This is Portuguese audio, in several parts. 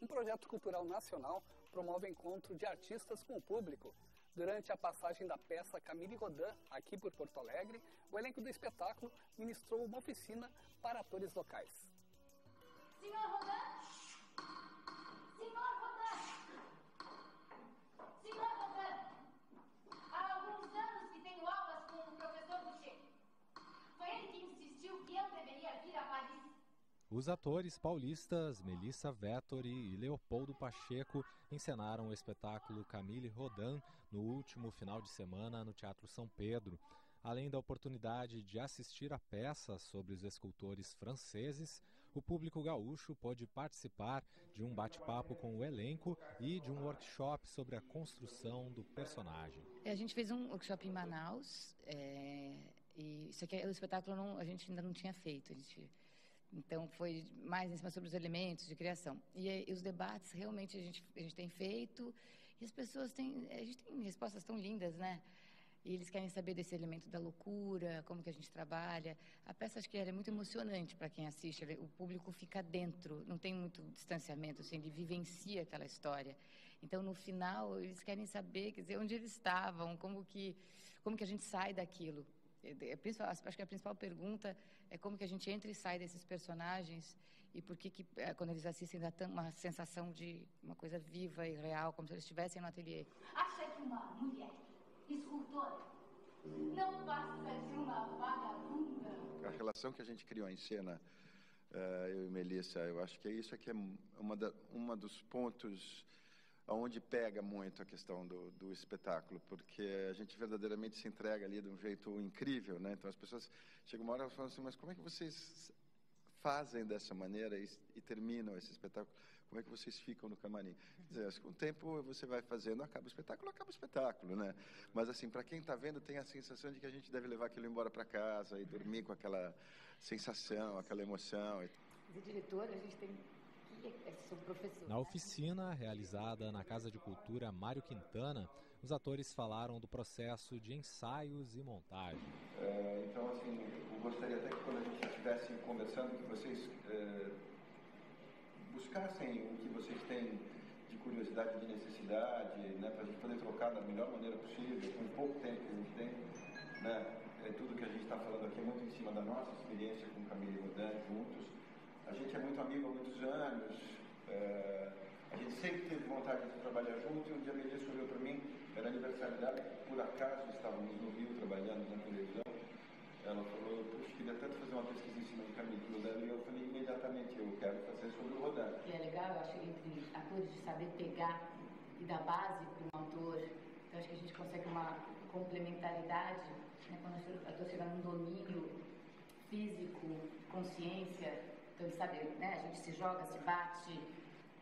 O Projeto Cultural Nacional promove encontro de artistas com o público. Durante a passagem da peça Camille Rodin, aqui por Porto Alegre, o elenco do espetáculo ministrou uma oficina para atores locais. Senhor Rodin! Senhor Rodin! Senhor Rodin! Há alguns anos que tenho aulas com o professor Pacheco. Foi ele que insistiu que eu deveria vir a Paris. Os atores paulistas Melissa Vettore e Leopoldo Pacheco encenaram o espetáculo Camille Rodin no último final de semana no Teatro São Pedro. Além da oportunidade de assistir a peça sobre os escultores franceses, o público gaúcho pôde participar de um bate-papo com o elenco e de um workshop sobre a construção do personagem. A gente fez um workshop em Manaus, e isso aqui é o espetáculo a gente ainda não tinha feito, Então foi mais em cima sobre os elementos de criação. E os debates realmente a gente tem feito, e as pessoas têm... A gente tem respostas tão lindas, né? E eles querem saber desse elemento da loucura, como que a gente trabalha. A peça, acho que é muito emocionante para quem assiste. O público fica dentro, não tem muito distanciamento, assim, ele vivencia aquela história. Então, no final, eles querem saber, quer dizer, onde eles estavam, como que a gente sai daquilo. Acho que a principal pergunta é como que a gente entra e sai desses personagens e por que, quando eles assistem, dá uma sensação de uma coisa viva e real, como se eles estivessem no ateliê. Acha que uma mulher escultora não passa de uma vagabunda? A relação que a gente criou em cena, eu e Melissa, eu acho que isso aqui é uma dos pontos onde pega muito a questão do espetáculo, porque a gente verdadeiramente se entrega ali de um jeito incrível, né? Então as pessoas chegam uma hora e falam assim, mas como é que vocês fazem dessa maneira e terminam esse espetáculo? Como é que vocês ficam no camarim? Quer dizer, acho que com o tempo você vai fazendo, acaba o espetáculo, né? Mas assim, para quem está vendo, tem a sensação de que a gente deve levar aquilo embora para casa e dormir com aquela sensação, aquela emoção. De diretor, a gente tem... Na oficina, realizada na Casa de Cultura Mário Quintana, os atores falaram do processo de ensaios e montagem. Então, assim, eu gostaria até que quando a gente estivesse conversando, que vocês buscassem o que vocês têm de curiosidade, de necessidade, né, para a gente poder trocar da melhor maneira possível, com pouco tempo que a gente tem, né? Tudo que a gente está falando aqui é muito em cima da nossa experiência com Camille Rodin juntos. A gente é muito amigo há muitos anos, a gente sempre teve vontade de trabalhar junto, e um dia a Melissa olhou para mim, era aniversário dela, por acaso estávamos no Rio trabalhando na televisão, ela falou, puxa, queria tanto fazer uma pesquisa em cima de Camille Rodin, e eu falei imediatamente, eu quero fazer sobre o Rodin. O que é legal, eu acho, entre atores de saber pegar e dar base para um autor, então acho que a gente consegue uma complementaridade, né, quando o ator chega num domínio físico, consciência. Então ele sabe, né, a gente se joga, se bate,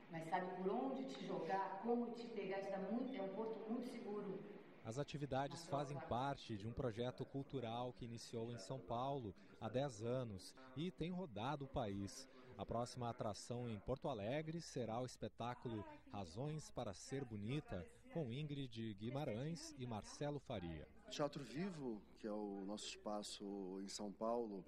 mas sabe por onde te jogar, como te pegar, isso é um porto muito seguro. As atividades fazem parte de um projeto cultural que iniciou em São Paulo há 10 anos e tem rodado o país. A próxima atração em Porto Alegre será o espetáculo Razões para Ser Bonita, com Ingrid Guimarães e Marcelo Faria. Teatro Vivo, que é o nosso espaço em São Paulo,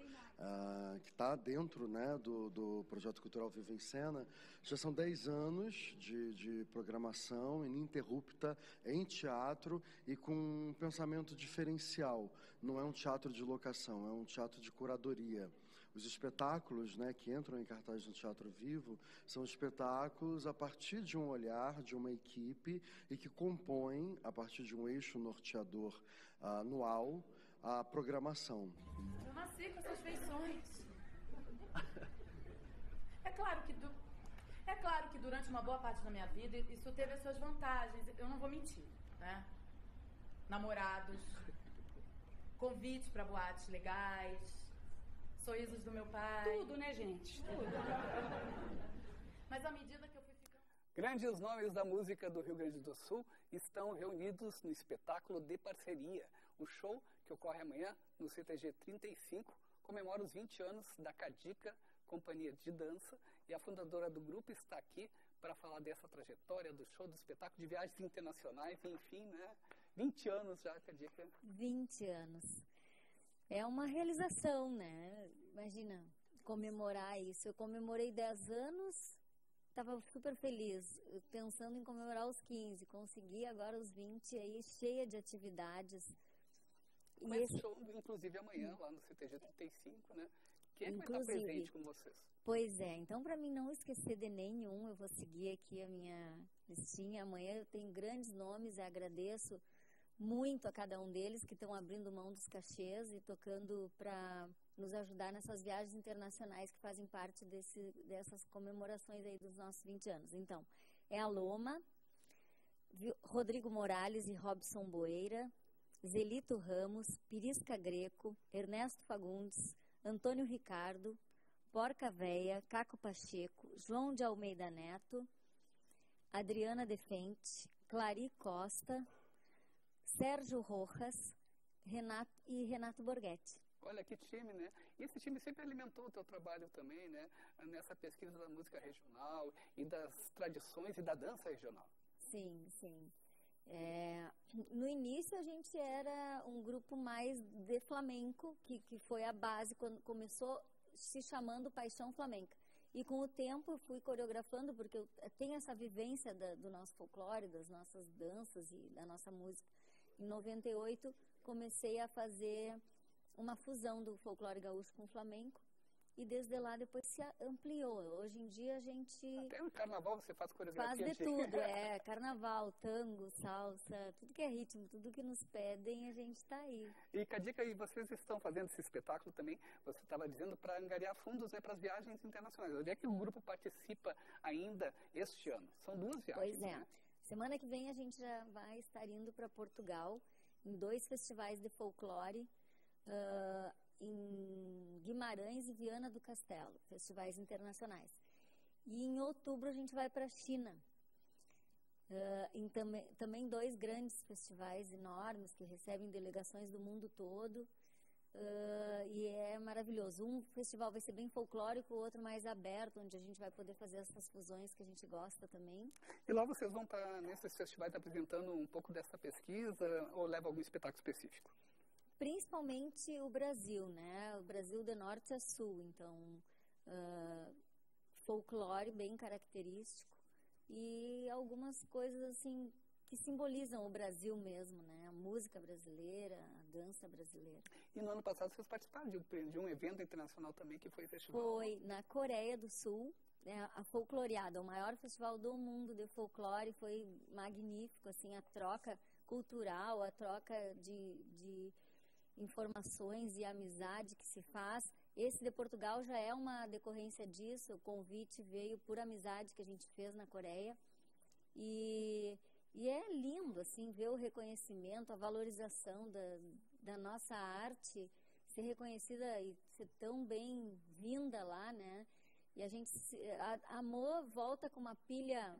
que está dentro, né, do Projeto Cultural Vivo em Cena, já são 10 anos de programação ininterrupta em teatro e com um pensamento diferencial. Não é um teatro de locação, é um teatro de curadoria. Os espetáculos, né, que entram em cartaz no Teatro Vivo são espetáculos a partir de um olhar, de uma equipe, e que compõem, a partir de um eixo norteador anual, a programação. Eu nasci com essas feições. É claro que durante uma boa parte da minha vida isso teve as suas vantagens, eu não vou mentir, né? Namorados, convites para boates legais, sorrisos do meu pai... Tudo, né, gente? Tudo. Mas à medida que eu fui ficando... Grandes nomes da música do Rio Grande do Sul estão reunidos no espetáculo de parceria. O show, que ocorre amanhã no CTG 35, comemora os 20 anos da Cadica, companhia de dança, e a fundadora do grupo está aqui para falar dessa trajetória do show, do espetáculo, de viagens internacionais, enfim, né? 20 anos já, Cadica. 20 anos. É uma realização, né? Imagina, comemorar isso. Eu comemorei 10 anos Estava super feliz, pensando em comemorar os 15, consegui agora os 20 aí, cheia de atividades. E esse show, inclusive, amanhã, lá no CTG 35, né? Quem é que vai estar presente com vocês? Pois é, então para mim não esquecer de nenhum, eu vou seguir aqui a minha listinha. Amanhã eu tenho grandes nomes, eu agradeço muito a cada um deles que estão abrindo mão dos cachês e tocando para nos ajudar nessas viagens internacionais que fazem parte dessas comemorações aí dos nossos 20 anos. Então, é a Loma, Rodrigo Morales e Robson Boeira, Zelito Ramos, Pirisca Greco, Ernesto Fagundes, Antônio Ricardo, Porca Veia, Caco Pacheco, João de Almeida Neto, Adriana Defente, Clari Costa, Sérgio Rojas Renato Borghetti. Olha que time, né? E esse time sempre alimentou o teu trabalho também, né? Nessa pesquisa da música regional e das tradições e da dança regional. Sim, sim. É, no início a gente era um grupo mais de flamenco, que foi a base, quando começou se chamando Paixão Flamenca. E com o tempo eu fui coreografando, porque eu tenho essa vivência do nosso folclore, das nossas danças e da nossa música. Em 98 comecei a fazer uma fusão do folclore gaúcho com o flamenco. E desde lá depois se ampliou. Hoje em dia a gente... Até no carnaval você faz coreografia. Faz de tudo, é. Carnaval, tango, salsa, tudo que é ritmo, tudo que nos pedem, a gente está aí. E Cadica, e vocês estão fazendo esse espetáculo também, você estava dizendo, para angariar fundos, né, para as viagens internacionais. Onde é que o grupo participa ainda este ano? São duas viagens. Pois é. Né? Semana que vem a gente já vai estar indo para Portugal, em 2 festivais de folclore, em Guimarães e Viana do Castelo, festivais internacionais. E em outubro a gente vai para a China, também 2 grandes festivais enormes que recebem delegações do mundo todo, e é maravilhoso. Um festival vai ser bem folclórico, o outro mais aberto, onde a gente vai poder fazer essas fusões que a gente gosta também. E lá vocês vão estar, nesses festivais, apresentando um pouco dessa pesquisa, ou leva algum espetáculo específico? Principalmente o Brasil, né? O Brasil de norte a sul, então folclore bem característico e algumas coisas assim que simbolizam o Brasil mesmo, né? A música brasileira, a dança brasileira. E no ano passado vocês participaram de um evento internacional também que foi festival? Foi, na Coreia do Sul, né? A Folcloreada, o maior festival do mundo de folclore, foi magnífico, assim, a troca cultural, a troca de informações e amizade que se faz. Esse de Portugal já é uma decorrência disso, o convite veio por amizade que a gente fez na Coreia. E é lindo, assim, ver o reconhecimento, a valorização da nossa arte, ser reconhecida e ser tão bem-vinda lá, né? E a gente amou, volta com uma pilha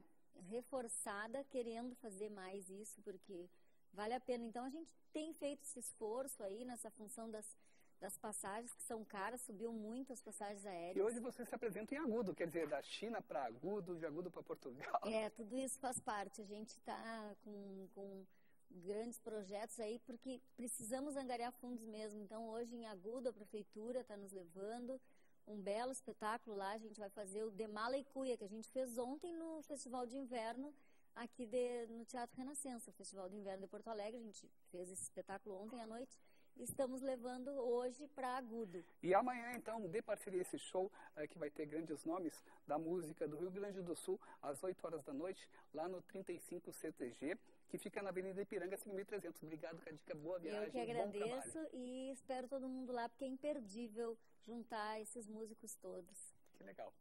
reforçada, querendo fazer mais isso, porque... vale a pena. Então, a gente tem feito esse esforço aí nessa função das passagens, que são caras, subiu muito as passagens aéreas. E hoje você se apresenta em agudo, quer dizer, da China para agudo, de agudo para Portugal. É, tudo isso faz parte. A gente está com grandes projetos aí, porque precisamos angariar fundos mesmo. Então, hoje em agudo, a prefeitura está nos levando um belo espetáculo lá. A gente vai fazer o De Mala e Cuia, que a gente fez ontem no Festival de Inverno, aqui no Teatro Renascença, Festival do Inverno de Porto Alegre. A gente fez esse espetáculo ontem à noite e estamos levando hoje para agudo. E amanhã, então, de parceria, esse show que vai ter grandes nomes da música do Rio Grande do Sul, às 20h, lá no 35 CTG, que fica na Avenida Ipiranga, 5.300. Obrigado, Cadica. Boa viagem. Eu que agradeço e espero todo mundo lá, porque é imperdível juntar esses músicos todos. Que legal.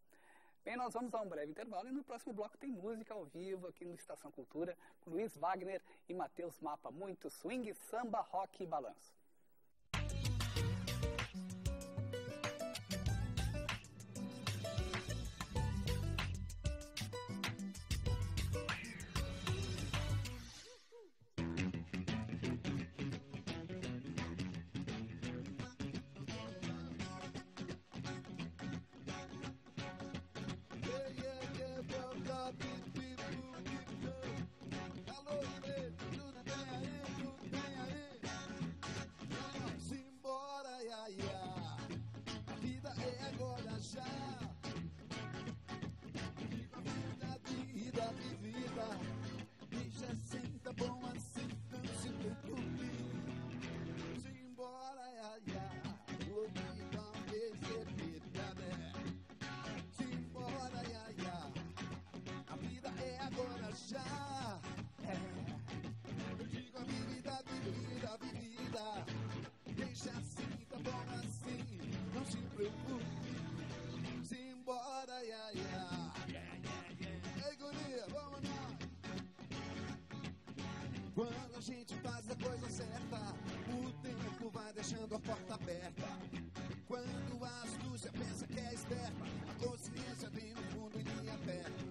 Bem, nós vamos a um breve intervalo e no próximo bloco tem música ao vivo aqui no Estação Cultura com Luis Vagner e Mateus Mapa. Muito swing, samba, rock e balanço. coisa certa, o tempo vai deixando a porta aberta. Quando a astúcia pensa que é esperta, a consciência vem no fundo e lhe aperta.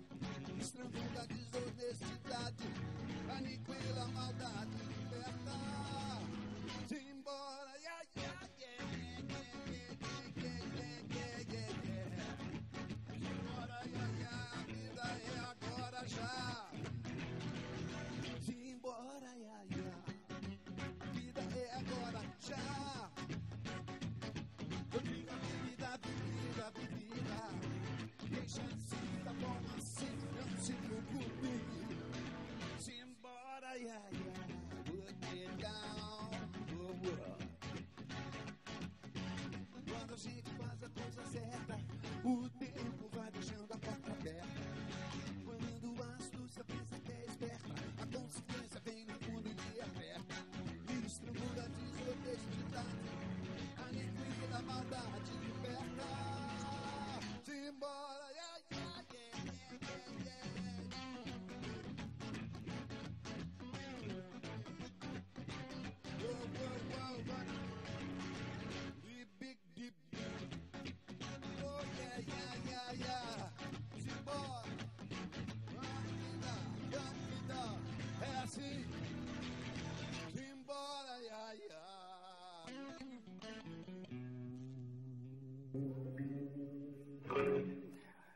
Estrangula a desonestidade, aniquila a maldade, liberta. Simbora, yeah, yeah, yeah. Quando a gente faz a coisa certa, o tempo vai deixando a porta aberta. Quando a astúcia pensa que é esperta, a consciência vem no fundo e lhe aperta. Estrangula a desonestidade, aniquila a maldade, liberta. Simbora, yeah, yeah, yeah, yeah, yeah.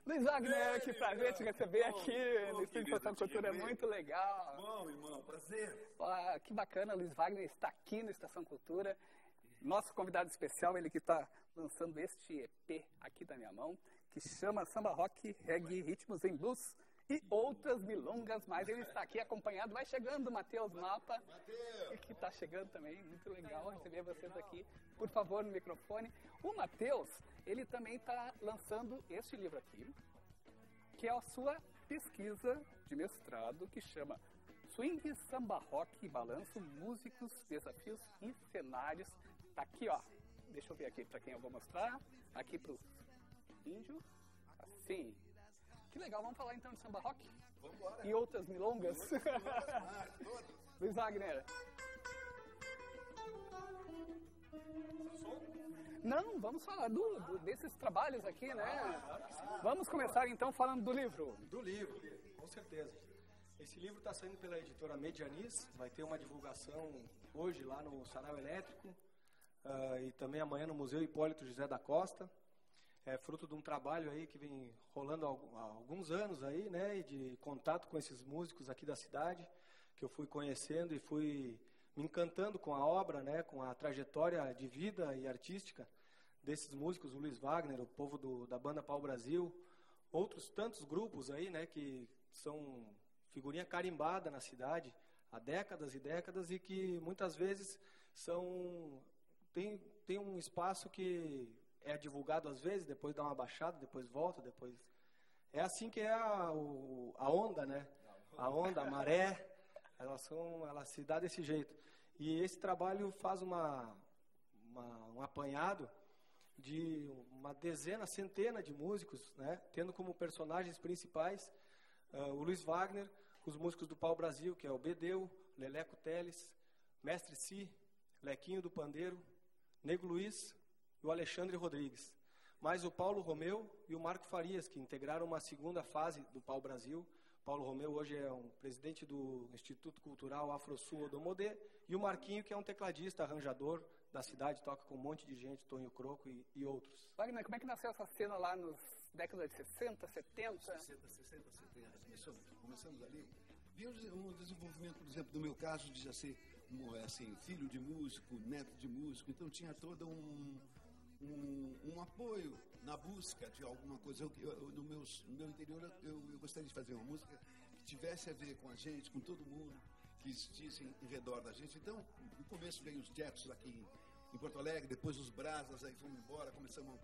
Luis Vagner, que prazer te receber aqui no Estúdio Estação Cultura, é muito legal. Bom, irmão, prazer. Ah, que bacana, Luis Vagner está aqui no Estação Cultura. Nosso convidado especial, ele que está lançando este EP aqui da minha mão, que chama Samba Rock, Reggae, Ritmos em Blues e Outras Milongas Mais. Ele está aqui acompanhado, vai chegando o Mateus Mapa, que está chegando também. Muito legal receber vocês aqui. Por favor, no microfone. O Mateus, ele também está lançando este livro aqui, que é a sua pesquisa de mestrado, que chama Swing, Samba Rock e Balanço, Músicos, Desafios e Cenários. Tá aqui, ó. Deixa eu ver aqui para quem eu vou mostrar. Aqui para os índios. Assim. Que legal, vamos falar então de samba rock? Vamos embora. E outras milongas? Luis Vagner. Não, vamos falar desses trabalhos aqui, né? Vamos começar então falando do livro. Do livro, com certeza. Esse livro está saindo pela editora Medianis, vai ter uma divulgação hoje lá no Sarau Elétrico e também amanhã no Museu Hipólito José da Costa. É fruto de um trabalho aí que vem rolando há alguns anos aí, né, e de contato com esses músicos aqui da cidade, que eu fui conhecendo e fui me encantando com a obra, né, com a trajetória de vida e artística desses músicos, o Luis Vagner, o povo da banda Pau Brasil, outros tantos grupos aí, né, que são figurinha carimbada na cidade há décadas e décadas e que muitas vezes tem um espaço que é divulgado às vezes, depois dá uma baixada, depois volta, depois... É assim que é a onda, né? A onda, a maré, ela se dá desse jeito. E esse trabalho faz um apanhado de uma dezena, centena de músicos, né? Tendo como personagens principais o Luis Vagner, os músicos do Pau Brasil, que é o Bedeu, Leleco Teles, Mestre Si, Lequinho do Pandeiro, Nego Luiz e o Alexandre Rodrigues. Mais o Paulo Romeu e o Marco Farias, que integraram uma segunda fase do Pau Brasil. Paulo Romeu hoje é um presidente do Instituto Cultural Afro-Sul Odomodê, e o Marquinho, que é um tecladista, arranjador da cidade, toca com um monte de gente, Tonho Croco e outros. Wagner, como é que nasceu essa cena lá nos décadas de 60, 70? 60, 70. Começamos ali. Vi um desenvolvimento, por exemplo, do meu caso, de já ser assim, filho de músico, neto de músico, então tinha todo um apoio na busca de alguma coisa. No meu interior, eu gostaria de fazer uma música que tivesse a ver com a gente, com todo mundo, que existisse em redor da gente. Então, no começo veio os jets aqui em Porto Alegre, depois os brasas, aí fomos embora, começamos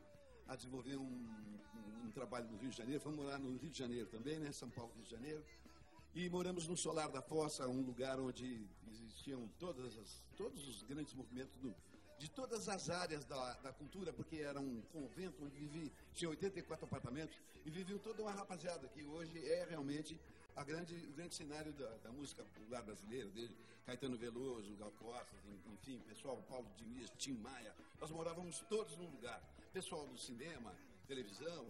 a desenvolver um trabalho no Rio de Janeiro, fomos morar no Rio de Janeiro também, né? São Paulo, Rio de Janeiro. E moramos no Solar da Fossa, um lugar onde existiam todos os grandes movimentos do de todas as áreas da cultura, porque era um convento onde tinha 84 apartamentos, e vivia toda uma rapaziada que hoje é realmente o grande cenário da música popular brasileira, desde Caetano Veloso, Gal Costa, enfim, pessoal, Paulo Diniz, Tim Maia. Nós morávamos todos num lugar. Pessoal do cinema, televisão,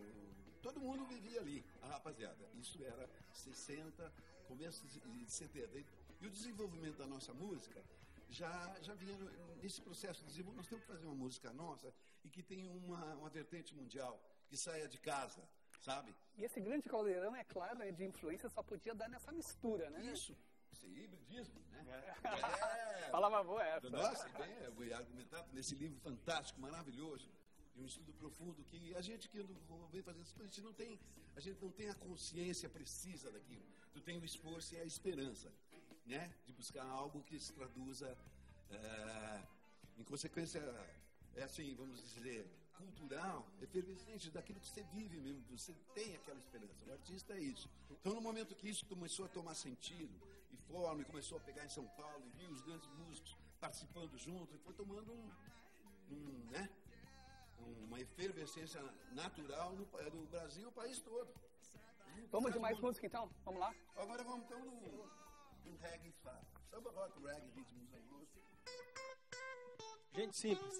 todo mundo vivia ali, a rapaziada. Isso era 60, começo de 70. E o desenvolvimento da nossa música já vinha nesse processo de desenvolvimento. Nós temos que fazer uma música nossa e que tenha uma vertente mundial, que saia de casa, sabe? E esse grande caldeirão, é claro, de influência só podia dar nessa mistura, né? Isso. Esse hibridismo, né? Palavra boa essa. Nossa, eu vou argumentar nesse livro fantástico, maravilhoso, de um estudo profundo que a gente que vem fazendo isso, a gente não tem a consciência precisa daquilo. Tu tem o esforço e a esperança, né? De buscar algo que se traduza em consequência, assim, vamos dizer, cultural, efervescente, daquilo que você vive mesmo, você tem aquela esperança. O artista é isso. Então, no momento que isso começou a tomar sentido e forma, e começou a pegar em São Paulo, e viu os grandes músicos participando junto, e foi tomando né, uma efervescência natural no Brasil, o país todo. Vamos de mais música, então? Vamos lá? Agora vamos, então, no reggae fado. Samba rock, reggae, ritmos amorosos. Gente simples.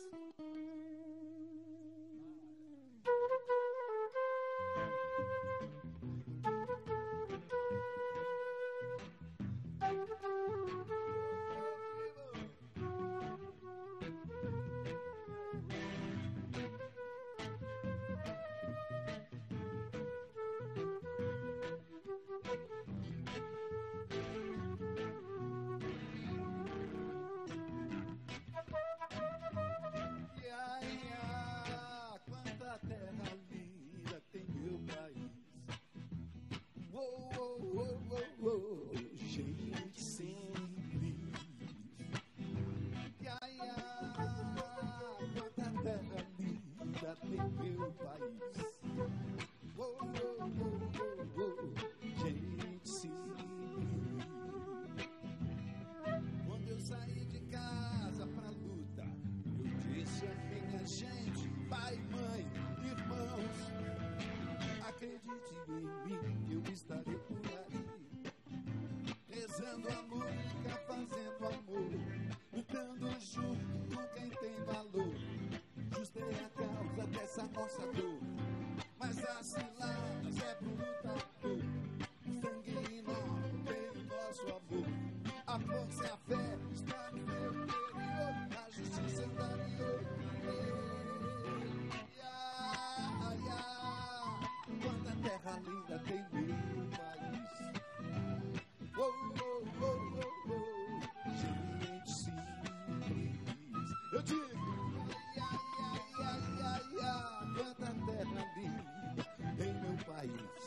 Tem meu país.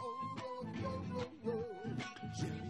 Oh, oh, oh, oh, oh, gente.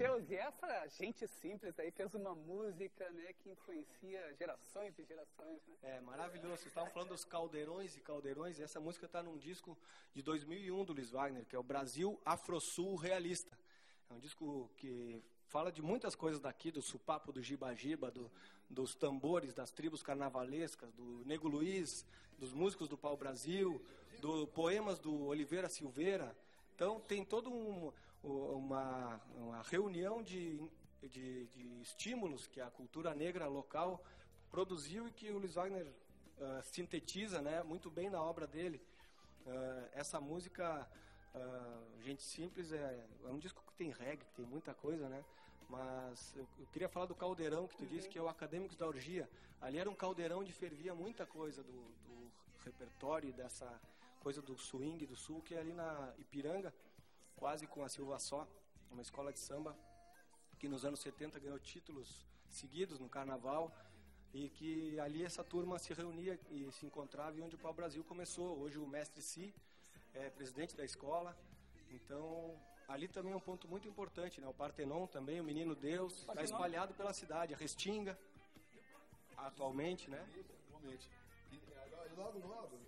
Mateus, e essa gente simples aí fez uma música, né, que influencia gerações e gerações, né? É, maravilhoso. Vocês estavam falando dos caldeirões e caldeirões. Essa música está num disco de 2001 do Luis Vagner, que é o Brasil Afrosul Realista. É um disco que fala de muitas coisas daqui, do supapo, do jibajiba, dos tambores, das tribos carnavalescas, do Nego Luiz, dos músicos do Pau Brasil, do poemas do Oliveira Silveira. Então, tem toda uma reunião de estímulos que a cultura negra local produziu e que o Luis Vagner sintetiza, né, muito bem na obra dele. Essa música, Gente Simples, é um disco que tem reggae, que tem muita coisa, né? Mas eu queria falar do caldeirão que tu disse, que é o Acadêmicos da Orgia. Ali era um caldeirão onde fervia muita coisa do repertório, dessa coisa do swing do sul, que é ali na Ipiranga, quase com a Silva Só, uma escola de samba que nos anos 70 ganhou títulos seguidos no carnaval, e que ali essa turma se reunia e se encontrava, e onde o Pau Brasil começou. Hoje o Mestre Si é presidente da escola, então ali também é um ponto muito importante, né? O Partenon também, o Menino Deus, está espalhado pela cidade, a Restinga, atualmente, né? Atualmente. E logo,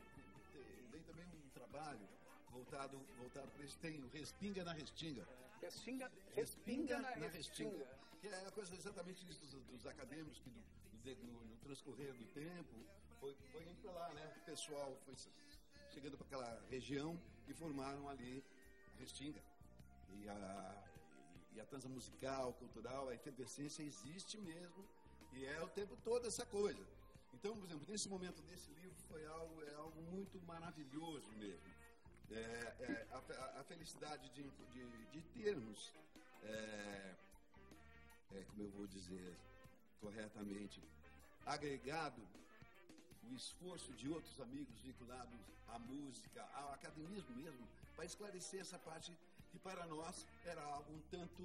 tem também um trabalho voltado para isso, tem o Respinga na Restinga. Respinga na Restinga. Que é a coisa exatamente isso dos acadêmicos que no transcorrer do tempo foi indo para lá, né? O pessoal foi chegando para aquela região e formaram ali a Restinga. E a transa musical, cultural, a efervescência existe mesmo, e é o tempo todo essa coisa. Então, por exemplo, nesse momento desse livro foi algo muito maravilhoso mesmo. A felicidade de termos, como eu vou dizer corretamente, agregado o esforço de outros amigos vinculados à música, ao academismo mesmo, para esclarecer essa parte que para nós era algo um tanto,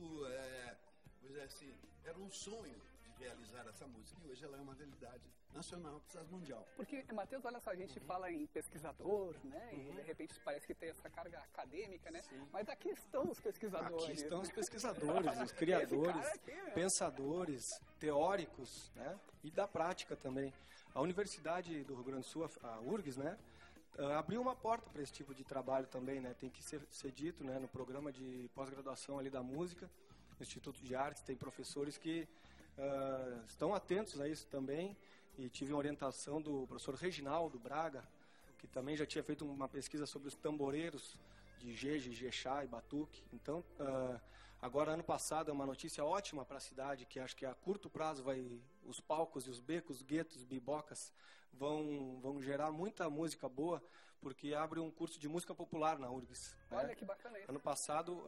era um sonho de realizar essa música, e hoje ela é uma realidade nacional, quizás mundial. Porque, Mateus, olha só, a gente fala em pesquisador, né, e de repente parece que tem essa carga acadêmica, né, sim, mas aqui estão os pesquisadores. Aqui estão os pesquisadores, os criadores, aqui, pensadores, teóricos, né, e da prática também. A Universidade do Rio Grande do Sul, a UFRGS, né, abriu uma porta para esse tipo de trabalho também, né? Tem que ser dito, né? No programa de pós-graduação ali da música, no Instituto de Artes, tem professores que estão atentos a isso também, e tive uma orientação do professor Reginaldo Braga, que também já tinha feito uma pesquisa sobre os tamboreiros de jeje, jexá e batuque. Então, agora, ano passado, é uma notícia ótima para a cidade, que acho que a curto prazo os palcos e os becos, guetos, bibocas, vão gerar muita música boa, porque abre um curso de música popular na UFRGS. Olha, né? Que bacana isso. Ano passado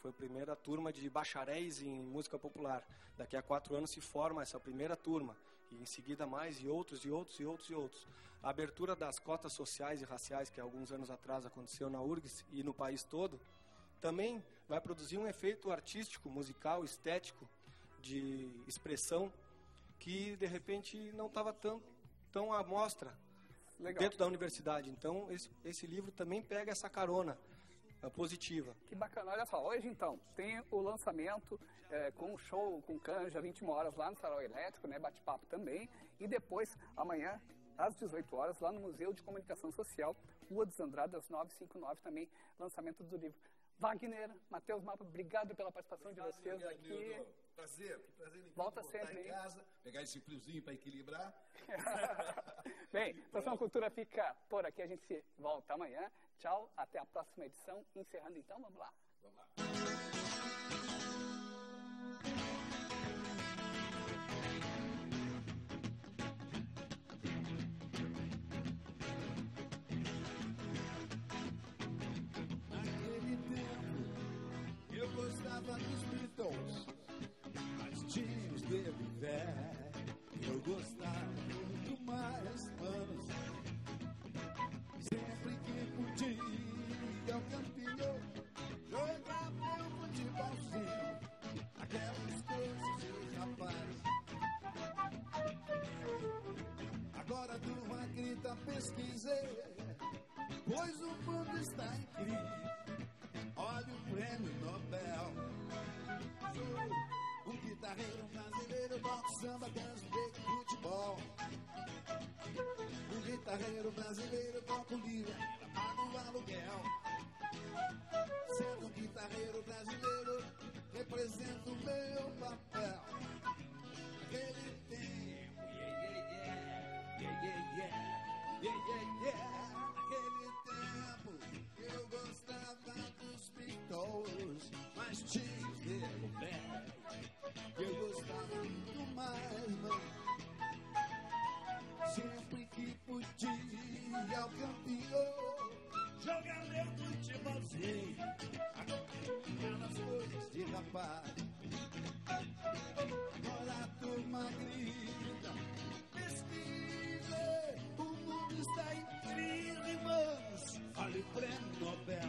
foi a primeira turma de bacharéis em música popular. Daqui a 4 anos se forma essa primeira turma, e em seguida mais, e outros, e outros, e outros, e outros. A abertura das cotas sociais e raciais, que alguns anos atrás aconteceu na UFRGS e no país todo, também vai produzir um efeito artístico, musical, estético, de expressão, que de repente não estava tão à mostra dentro da universidade. Então, esse livro também pega essa carona positiva. Que bacana. Olha só, hoje então tem o lançamento com o show, com canja, 21 horas lá no Sarau Elétrico, né, bate-papo também, e depois, amanhã, às 18 horas, lá no Museu de Comunicação Social, Rua dos Andradas, 959, também lançamento do livro. Vagner, Mateus Mapa, obrigado pela participação de vocês aqui. Prazer em volta sempre, em casa, pegar esse friozinho para equilibrar. Bem, Estação Cultura fica por aqui, a gente se volta amanhã. Tchau, até a próxima edição. Encerrando então, vamos lá. Vamos lá. Gostava dos Beatles, mas tinha os dedos velhos. Eu gostava muito mais, manos. Sempre que podia, eu campeão jogava meu futebolzinho, aquelas coisas de rapaz. Agora a turma grita, pesquisei, pois o mundo está em crise. Olha o prêmio Nobel, samba, dança, break, futebol. O guitarreiro brasileiro toca o livro, paga o aluguel. Sendo um guitarreiro brasileiro, representa o meu papel. Aquele tempo, yeah, yeah, yeah, yeah, yeah, yeah, yeah, yeah, yeah. Aquele tempo, eu gostava dos Beatles, mas tinha o Nego Luiz. Eu gostava muito mais, mas sempre que podia o campeão jogar meu futebolzinho, aquelas coisas de rapaz. Olha a turma grita, pesquisa, o mundo está incrível, irmãos. Olha o prêmio Nobel.